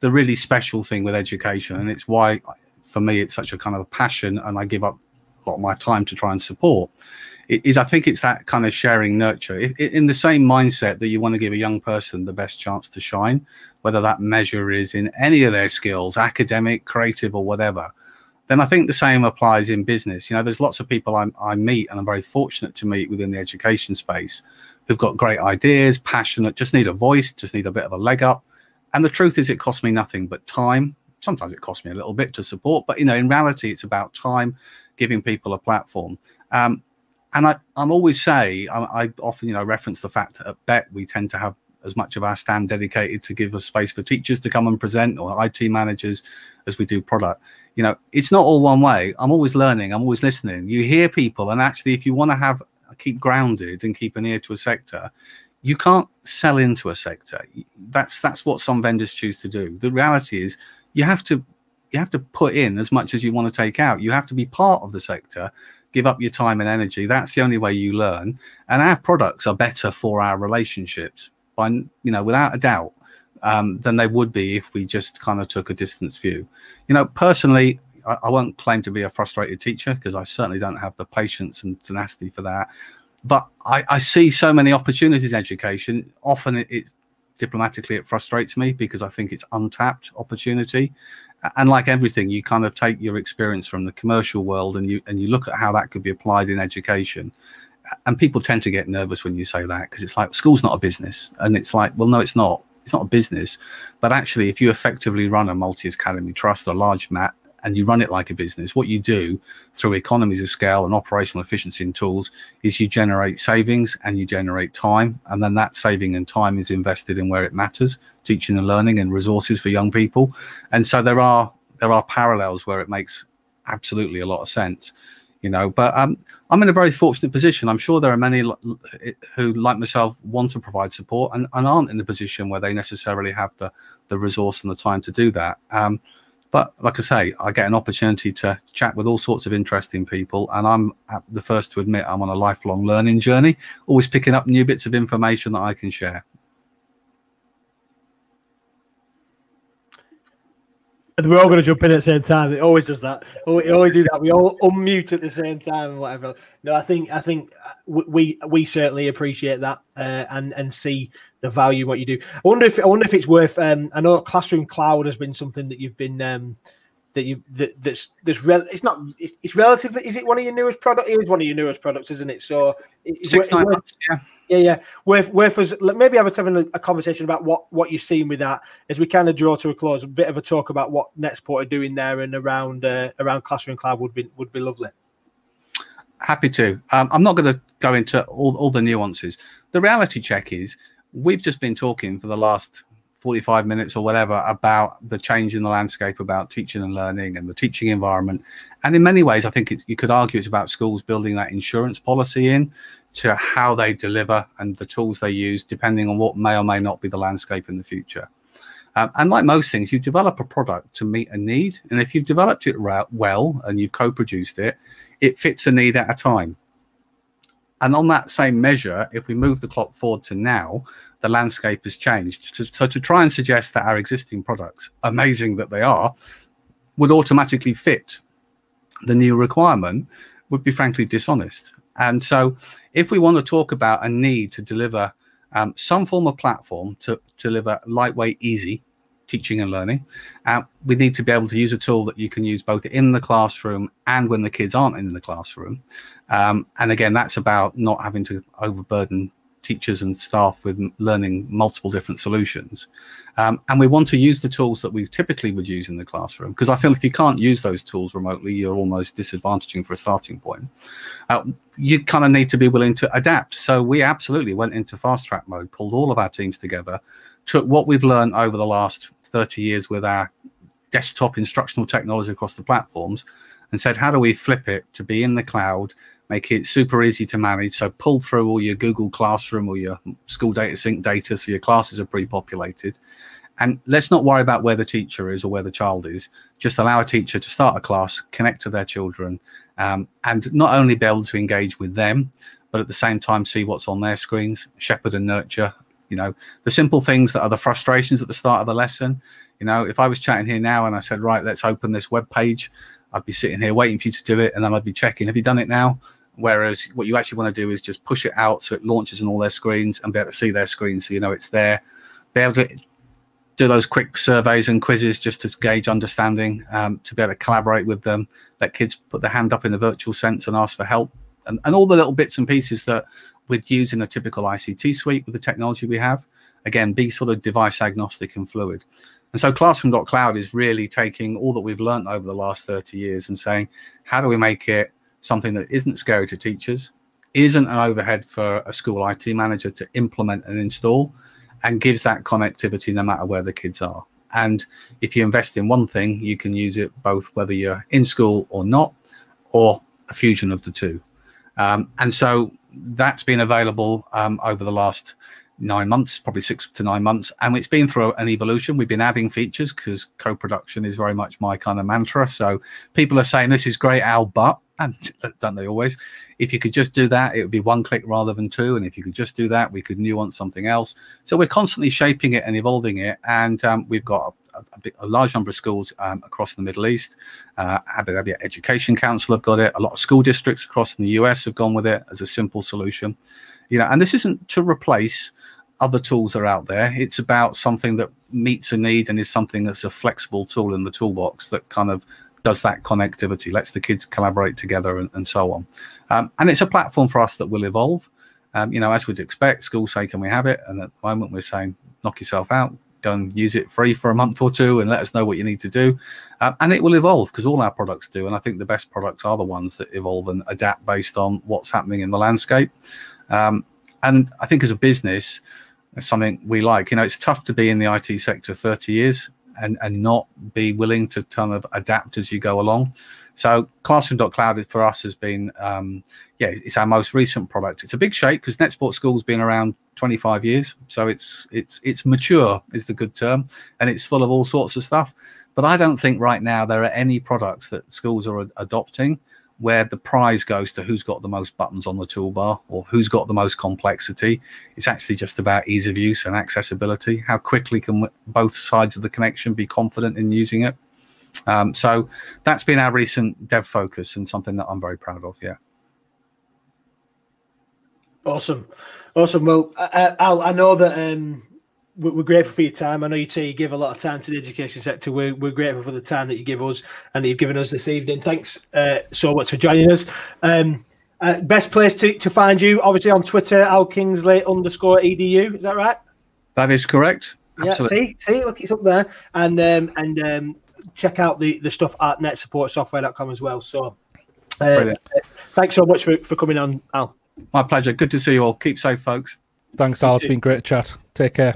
the really special thing with education, and it's why for me it's such a kind of a passion, and I give up a lot of my time to try and support, is I think it's that kind of sharing nurture. In the same mindset that you want to give a young person the best chance to shine, whether that measure is in any of their skills, academic, creative, or whatever, then I think the same applies in business. You know, there's lots of people I, I meet, and I'm very fortunate to meet within the education space, who've got great ideas, passionate, just need a voice, just need a bit of a leg up. And the truth is, it costs me nothing but time. Sometimes it costs me a little bit to support, but, you know, in reality, it's about time, giving people a platform. Um, and I, I'm always say, I, I often, you know, reference the fact that at B E T, we tend to have as much of our stand dedicated to give us space for teachers to come and present, or I T managers, as we do product. You know, it's not all one way. I'm always learning. I'm always listening. You hear people, and actually, if you want to have keep grounded and keep an ear to a sector, you can't sell into a sector. That's that's what some vendors choose to do. The reality is, you have to you have to put in as much as you want to take out. You have to be part of the sector. Give up your time and energy. That's the only way you learn. And our products are better for our relationships, by, you know, without a doubt, um, than they would be if we just kind of took a distance view. You know, personally, I, I won't claim to be a frustrated teacher, because I certainly don't have the patience and tenacity for that. But I, I see so many opportunities in education. Often it, it diplomatically, it frustrates me, because I think it's untapped opportunity. And like everything, you kind of take your experience from the commercial world and you and you look at how that could be applied in education. And people tend to get nervous when you say that, because it's like, school's not a business. And it's like, well, no, it's not. It's not a business. But actually, if you effectively run a multi-academy trust or large M A T, and you run it like a business, what you do through economies of scale and operational efficiency and tools is you generate savings and you generate time. And then that saving and time is invested in where it matters, teaching and learning and resources for young people. And so there are there are parallels where it makes absolutely a lot of sense, you know. But um, I'm in a very fortunate position. I'm sure there are many who, like myself, want to provide support and, and aren't in the position where they necessarily have the, the resource and the time to do that. Um, But like I say, I get an opportunity to chat with all sorts of interesting people. And I'm the first to admit I'm on a lifelong learning journey, always picking up new bits of information that I can share. And we're all going to jump in at the same time. It always does that. It always do that. We all unmute at the same time and whatever. No, I think I think we we certainly appreciate that uh, and and see the value in what you do. I wonder if I wonder if it's worth. Um, I know Classroom Cloud has been something that you've been um, that you that that's that's re it's not it's, it's relatively. Is it one of your newest products? It is one of your newest products, isn't it? So it's worth, months, yeah. Yeah, yeah. Worth, worth us maybe having a, a conversation about what what you've seen with that as we kind of draw to a close. A bit of a talk about what NetSupport are doing there and around uh, around Classroom Cloud would be would be lovely. Happy to. Um, I'm not going to go into all all the nuances. The reality check is, we've just been talking for the last forty-five minutes or whatever about the change in the landscape about teaching and learning and the teaching environment. And in many ways, I think it's, you could argue it's about schools building that insurance policy in to how they deliver and the tools they use, depending on what may or may not be the landscape in the future. Um, and like most things, you develop a product to meet a need. And if you've developed it well and you've co-produced it, it fits a need at a time. And on that same measure, if we move the clock forward to now, the landscape has changed. So to try and suggest that our existing products, amazing that they are, would automatically fit the new requirement would be frankly dishonest. And so if we want to talk about a need to deliver um, some form of platform to, to deliver lightweight, easy teaching and learning, uh, we need to be able to use a tool that you can use both in the classroom and when the kids aren't in the classroom. Um, and again, that's about not having to overburden teachers and staff with learning multiple different solutions. Um, and we want to use the tools that we typically would use in the classroom, because I feel if you can't use those tools remotely, you're almost disadvantaging for a starting point. Uh, you kind of need to be willing to adapt. So we absolutely went into fast track mode, pulled all of our teams together, took what we've learned over the last thirty years with our desktop instructional technology across the platforms and said, how do we flip it to be in the cloud, make it super easy to manage? So pull through all your Google Classroom or your school data sync data so your classes are pre-populated. And let's not worry about where the teacher is or where the child is. Just allow a teacher to start a class, connect to their children, um, and not only be able to engage with them, but at the same time see what's on their screens, shepherd and nurture. You know, the simple things that are the frustrations at the start of the lesson. You know, if I was chatting here now and I said, right, let's open this web page, I'd be sitting here waiting for you to do it. And then I'd be checking, have you done it now? Whereas what you actually want to do is just push it out so it launches on all their screens and be able to see their screens so you know it's there. Be able to do those quick surveys and quizzes just to gauge understanding, um, to be able to collaborate with them, let kids put their hand up in a virtual sense and ask for help. And, and all the little bits and pieces that we'd use in a typical I C T suite with the technology we have. Again, be sort of device agnostic and fluid. And so Classroom dot cloud is really taking all that we've learned over the last thirty years and saying, how do we make it something that isn't scary to teachers, isn't an overhead for a school I T manager to implement and install, and gives that connectivity no matter where the kids are. And if you invest in one thing, you can use it both whether you're in school or not, or a fusion of the two. Um, and so that's been available um, over the last nine months, probably six to nine months. And it's been through an evolution. We've been adding features because co-production is very much my kind of mantra. So people are saying, this is great, Al, but, and don't they always, if you could just do that, it would be one click rather than two. And if you could just do that, we could nuance something else. So we're constantly shaping it and evolving it. And um, we've got a, a, big, a large number of schools um, across the Middle East. Uh, Abu Dhabi Education Council have got it. A lot of school districts across in the U S have gone with it as a simple solution. You know, and this isn't to replace other tools that are out there. It's about something that meets a need and is something that's a flexible tool in the toolbox that kind of does that connectivity, lets the kids collaborate together and, and so on. Um, and it's a platform for us that will evolve. Um, you know, as we'd expect, schools say, can we have it? And at the moment we're saying, knock yourself out, go and use it free for a month or two and let us know what you need to do. Um, and it will evolve because all our products do. And I think the best products are the ones that evolve and adapt based on what's happening in the landscape. Um, and I think as a business, it's something we like. You know, it's tough to be in the I T sector thirty years and, and not be willing to kind of adapt as you go along. So Classroom dot cloud for us has been, um, yeah, it's our most recent product. It's a big shake because NetSupport School's been around twenty-five years. So it's, it's, it's mature is the good term, and it's full of all sorts of stuff. But I don't think right now there are any products that schools are adopting where the prize goes to who's got the most buttons on the toolbar or who's got the most complexity. It's actually just about ease of use and accessibility. How quickly can both sides of the connection be confident in using it? Um, so that's been our recent dev focus and something that I'm very proud of, yeah. Awesome. Awesome. Well, uh, Al, I know that um, we're grateful for your time. I know you say you give a lot of time to the education sector. We're, we're grateful for the time that you give us and that you've given us this evening. Thanks uh, so much for joining us. Um, uh, best place to, to find you, obviously, on Twitter, Al Kingsley underscore edu. Is that right? That is correct. Absolutely. Yeah, see, see, look, it's up there. And, um, and, um, check out the the stuff at net support software dot com as well. So uh, thanks so much for, for coming on, Al. My pleasure. Good to see you all. Keep safe, folks. Thanks, Al. It's been great chat. Take care.